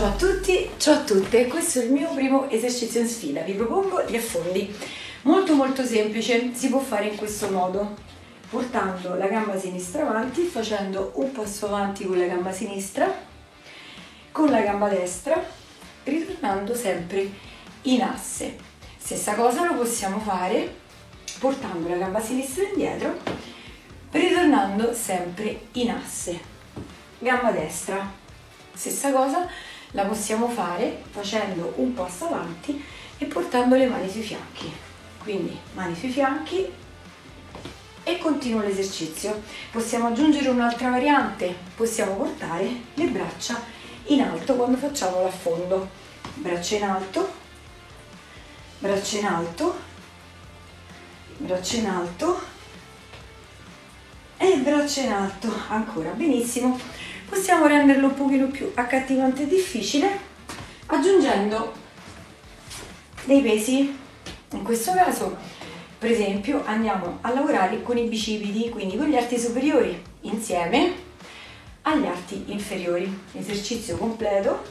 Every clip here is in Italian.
Ciao a tutti, ciao a tutte, questo è il mio primo esercizio in sfida, vi propongo gli affondi. Molto semplice, si può fare in questo modo, portando la gamba sinistra avanti, facendo un passo avanti con la gamba sinistra, con la gamba destra, ritornando sempre in asse. Stessa cosa lo possiamo fare portando la gamba sinistra indietro, ritornando sempre in asse. Gamba destra, stessa cosa. La possiamo fare facendo un passo avanti e portando le mani sui fianchi, quindi mani sui fianchi e continuo l'esercizio. Possiamo aggiungere un'altra variante, possiamo portare le braccia in alto quando facciamo l'affondo, braccia in alto, braccia in alto e braccia in alto, ancora, benissimo. Possiamo renderlo un pochino più accattivante e difficile aggiungendo dei pesi. In questo caso, per esempio, andiamo a lavorare con i bicipiti, quindi con gli arti superiori insieme agli arti inferiori. Esercizio completo,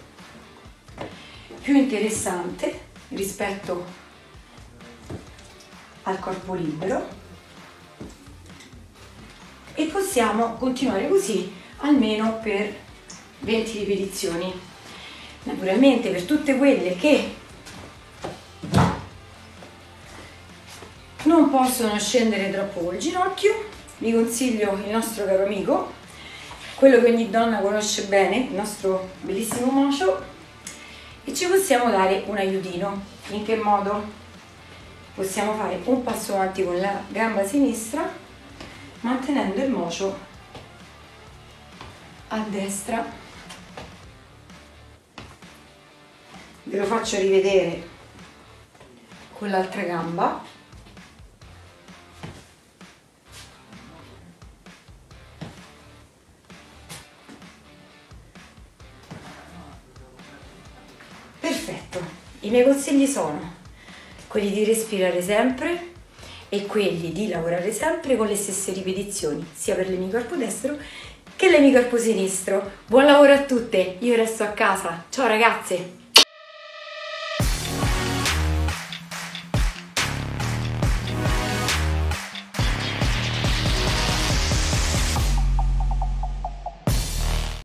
più interessante rispetto al corpo libero, e possiamo continuare così almeno per 20 ripetizioni. Naturalmente per tutte quelle che non possono scendere troppo col ginocchio, vi consiglio il nostro caro amico, quello che ogni donna conosce bene, il nostro bellissimo Mocio, e ci possiamo dare un aiutino. In che modo? Possiamo fare un passo avanti con la gamba sinistra, mantenendo il Mocio a destra. Ve lo faccio rivedere con l'altra gamba, perfetto. I miei consigli sono quelli di respirare sempre e quelli di lavorare sempre con le stesse ripetizioni, sia per l'emicorpo destro che l'emicorpo sinistro. Buon lavoro a tutte, io resto a casa. Ciao ragazze!